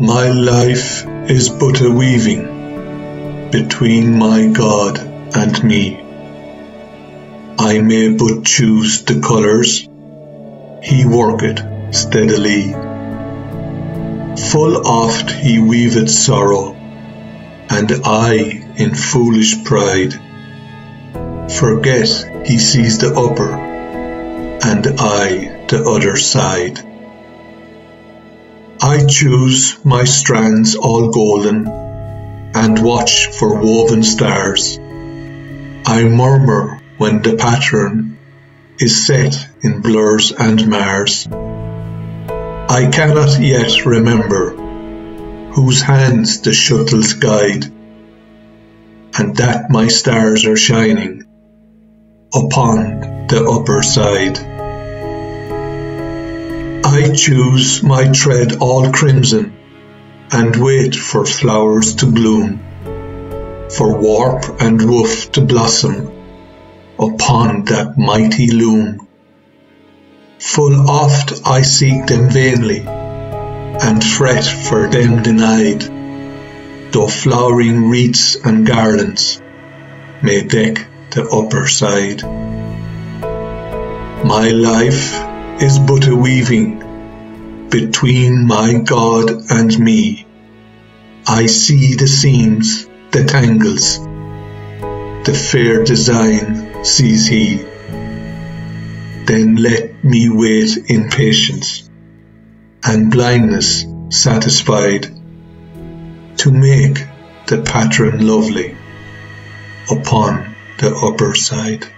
My life is but a weaving between my God and me. I may but choose the colours, He worketh steadily. Full oft He weaveth sorrow, and I in foolish pride forget He sees the upper, and I the other side. I choose my strands all golden, and watch for woven stars. I murmur when the pattern is set in blurs and mars. I cannot yet remember whose hands the shuttles guide, and that my stars are shining upon the upper side. I choose my tread all crimson, and wait for flowers to bloom, for warp and woof to blossom upon that mighty loom. Full oft I seek them vainly, and fret for them denied, though flowering wreaths and garlands may deck the upper side. My life is but a weaving between my God and me. I see the seams, the tangles, the fair design sees He. Then let me wait in patience and blindness satisfied to make the pattern lovely upon the upper side.